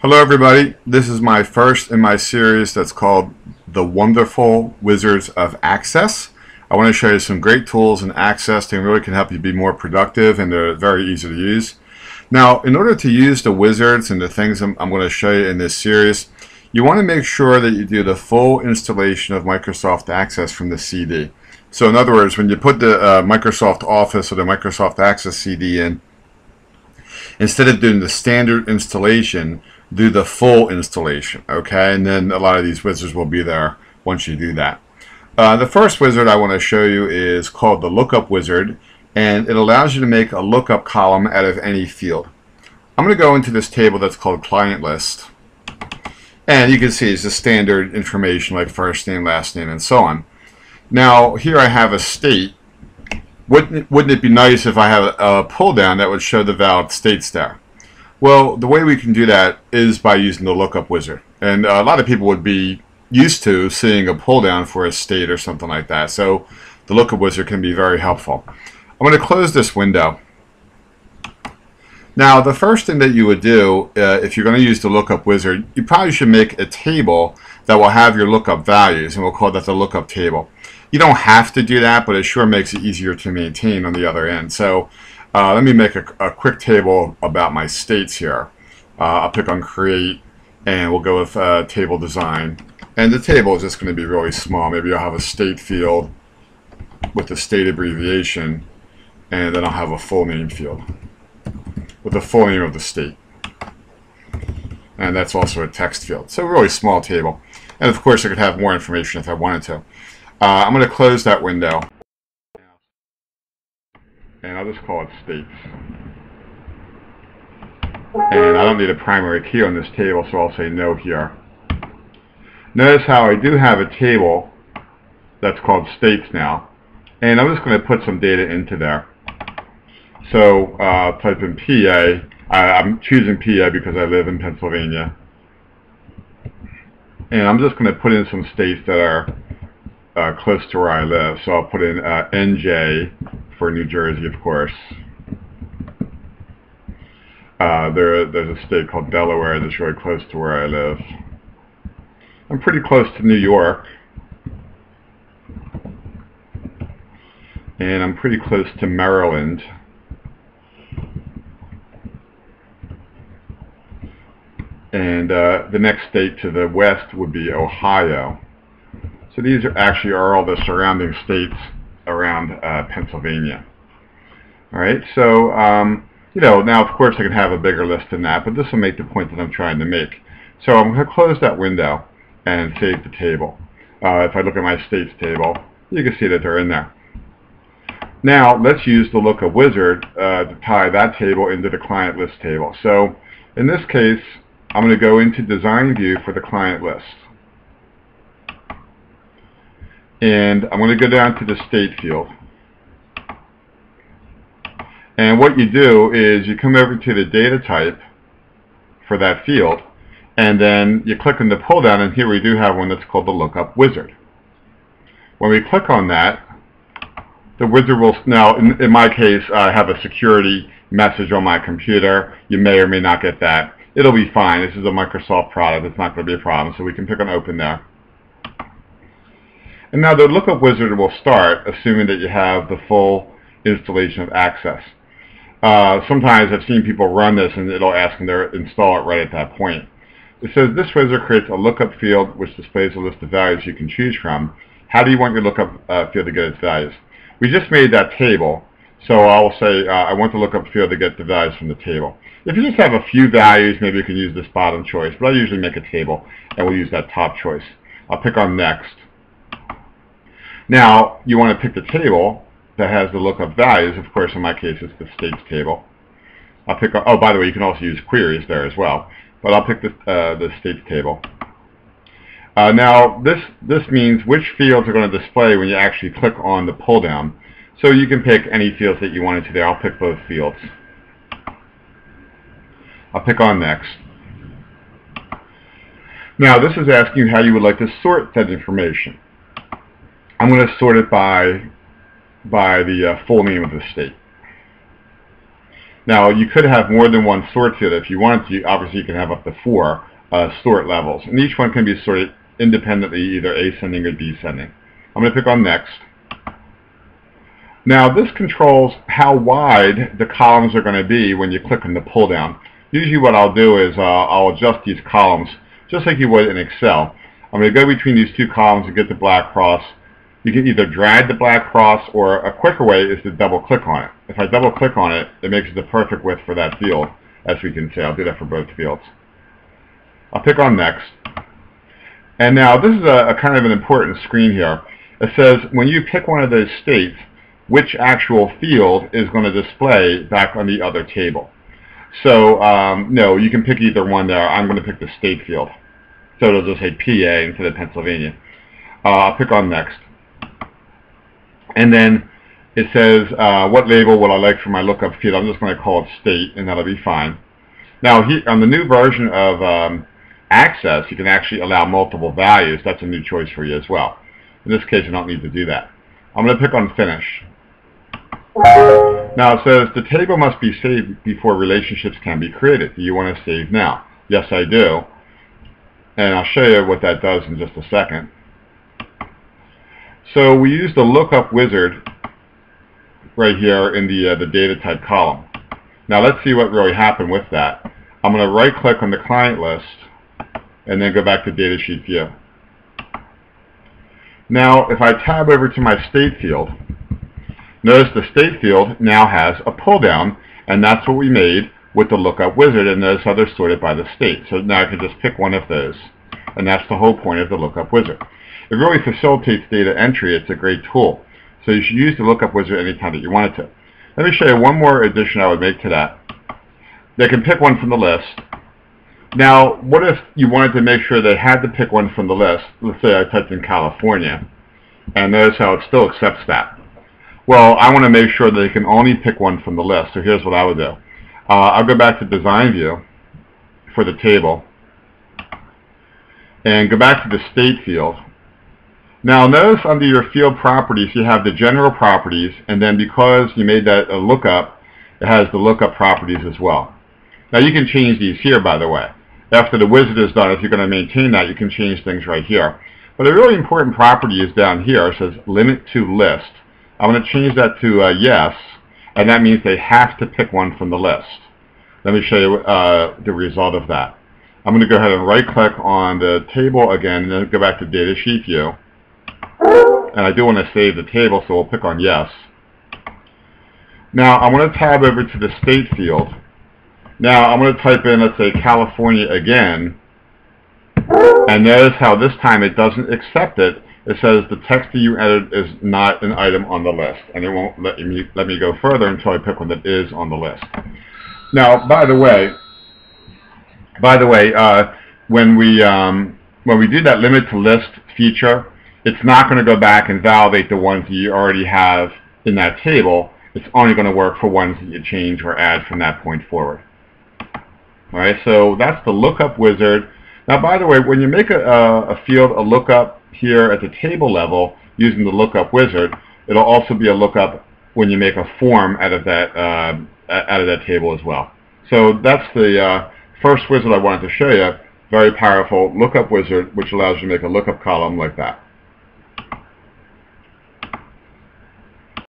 Hello everybody, this is my first in my series that's called The Wonderful Wizards of Access. I want to show you some great tools in Access that really can help you be more productive, and they're very easy to use. Now, in order to use the wizards and the things I'm going to show you in this series, you want to make sure that you do the full installation of Microsoft Access from the CD. So in other words, when you put the Microsoft Office or the Microsoft Access CD in, instead of doing the standard installation, do the full installation, okay? And then a lot of these wizards will be there once you do that. The first wizard I want to show you is called the Lookup Wizard, and it allows you to make a lookup column out of any field. I'm going to go into this table that's called Client List, and you can see it's the standard information like first name, last name, and so on. Now, here I have a state. Wouldn't it be nice if I had a pull down that would show the valid states there? Well, the way we can do that is by using the lookup wizard. And a lot of people would be used to seeing a pull down for a state or something like that. So the lookup wizard can be very helpful. I'm going to close this window. Now, the first thing that you would do if you're going to use the lookup wizard, you probably should make a table that will have your lookup values, and we'll call that the lookup table. You don't have to do that, but it sure makes it easier to maintain on the other end. So let me make a quick table about my states here. I'll pick on Create, and we'll go with Table Design. And the table is just going to be really small. Maybe I'll have a state field with the state abbreviation, and then I'll have a full name field with the full name of the state. And that's also a text field. So a really small table. And of course I could have more information if I wanted to. I'm going to close that window. And I'll just call it states. And I don't need a primary key on this table, so I'll say no here. Notice how I do have a table that's called states now. And I'm just going to put some data into there. So type in PA. I'm choosing PA because I live in Pennsylvania. And I'm just going to put in some states that are close to where I live. So I'll put in NJ for New Jersey, of course. There's a state called Delaware that's really close to where I live. I'm pretty close to New York. And I'm pretty close to Maryland. And the next state to the west would be Ohio. So these are actually all the surrounding states around Pennsylvania. All right, so you know, now of course I can have a bigger list than that, but this will make the point that I'm trying to make. So I'm going to close that window and save the table. If I look at my states table, you can see that they're in there. Now let's use the lookup wizard to tie that table into the client list table. So in this case, I'm going to go into Design View for the client list. And I'm going to go down to the state field. And what you do is you come over to the data type for that field, and then you click on the pull down, and here we do have one that's called the lookup wizard. When we click on that, the wizard will, now in my case, I have a security message on my computer. You may or may not get that. It'll be fine. This is a Microsoft product. It's not going to be a problem. So we can pick on Open there. And now the lookup wizard will start, assuming that you have the full installation of Access. Sometimes I've seen people run this and it'll ask them to install it right at that point. It says this wizard creates a lookup field which displays a list of values you can choose from. How do you want your lookup field to get its values? We just made that table. So I'll say I want the lookup field to get the values from the table. If you just have a few values, maybe you can use this bottom choice, but I usually make a table and we'll use that top choice. I'll pick on next. Now you want to pick the table that has the lookup values. Of course, in my case, it's the states table. I'll pick. Oh, by the way, you can also use queries there as well, but I'll pick the states table. Now this means which fields are going to display when you actually click on the pull down. So you can pick any fields that you wanted to there. I'll pick both fields. I'll pick on next. Now this is asking you how you would like to sort that information. I'm going to sort it by the full name of the state. Now, you could have more than one sort to it if you wanted to. Obviously, you can have up to 4 sort levels, and each one can be sorted independently, either ascending or descending. I'm going to click on Next. Now, this controls how wide the columns are going to be when you click on the pull down. Usually what I'll do is I'll adjust these columns just like you would in Excel. I'm going to go between these two columns and get the black cross. You can either drag the black cross, or a quicker way is to double click on it. If I double click on it, it makes it the perfect width for that field, as we can see. I'll do that for both fields. I'll click on Next. And now this is a kind of an important screen here. It says when you pick one of those states, which actual field is going to display back on the other table. So no, you can pick either one there. I'm going to pick the state field. So it'll just say PA instead of Pennsylvania. I'll click on Next. And then it says what label would I like for my lookup field. I'm just going to call it state, and that'll be fine. Now on the new version of Access, you can actually allow multiple values. That's a new choice for you as well. In this case, you don't need to do that. I'm going to click on Finish. Now it says the table must be saved before relationships can be created. Do you want to save now? Yes, I do. And I'll show you what that does in just a second. So we use the lookup wizard right here in the data type column. Now let's see what really happened with that. I'm going to right click on the client list and then go back to Data Sheet View. Now if I tab over to my state field, notice the state field now has a pull down, and that's what we made with the lookup wizard, and notice how they're sorted by the state. So now I can just pick one of those, and that's the whole point of the lookup wizard. It really facilitates data entry. It's a great tool. So you should use the lookup wizard anytime that you wanted to. Let me show you one more addition I would make to that. They can pick one from the list. Now, what if you wanted to make sure they had to pick one from the list? Let's say I typed in California, and notice how it still accepts that. Well, I want to make sure that they can only pick one from the list, so here's what I would do. I'll go back to Design View for the table, and go back to the State field. Now, notice under your field properties, you have the general properties, and then because you made that a lookup, it has the lookup properties as well. Now, you can change these here, by the way. After the wizard is done, if you're going to maintain that, you can change things right here. But a really important property is down here. It says limit to list. I'm going to change that to yes, and that means they have to pick one from the list. Let me show you the result of that. I'm going to go ahead and right-click on the table again, and then go back to Data Sheet View. And I do want to save the table, so we'll click on Yes. Now, I want to tab over to the State field. Now I'm going to type in, let's say, California again, and notice how this time it doesn't accept it. It says the text that you entered is not an item on the list, and it won't let me go further until I pick one that is on the list. Now, by the way, when we do that limit to list feature, it's not going to go back and validate the ones that you already have in that table. It's only going to work for ones that you change or add from that point forward. Alright, so that's the lookup wizard. Now, by the way, when you make a field a lookup here at the table level using the lookup wizard, it'll also be a lookup when you make a form out of that table as well. So that's the first wizard I wanted to show you. Very powerful lookup wizard, which allows you to make a lookup column like that.